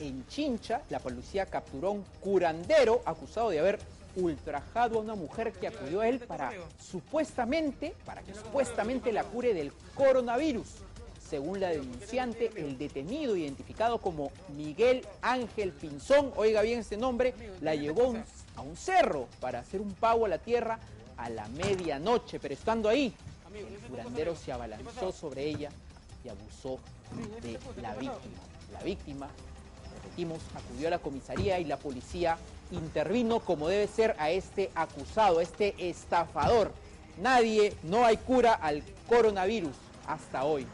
en Chincha, la policía capturó a un curandero acusado de haber ultrajado a una mujer que acudió a él para que supuestamente la cure del coronavirus. Según la denunciante, el detenido, identificado como Miguel Ángel Pinzón, oiga bien este nombre, la llevó a un cerro para hacer un pago a la tierra a la medianoche, pero estando ahí, el curandero se abalanzó sobre ella y abusó de la víctima. La víctima, repetimos, acudió a la comisaría y la policía intervino como debe ser a este acusado, a este estafador. No hay cura al coronavirus hasta hoy.